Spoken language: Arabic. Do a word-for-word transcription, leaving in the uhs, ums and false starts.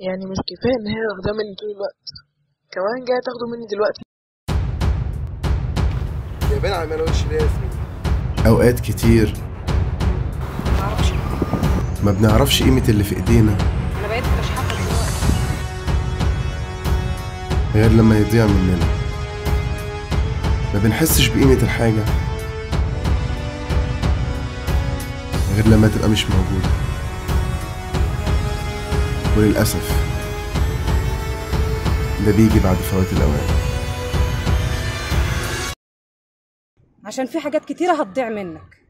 يعني مش كفاية ان هي واخداه مني طول الوقت، كمان جاية تاخده مني دلوقتي. يا بنت على ما اقولش ليه اسمي. اوقات كتير معرفش. ما بنعرفش قيمة اللي في ايدينا. انا بقيت مش حافظ دلوقتي غير لما يضيع مننا. ما بنحسش بقيمة الحاجة غير لما تبقى مش موجودة. وللأسف ده بيجي بعد فوات الأوان، عشان في حاجات كتيرة هتضيع منك.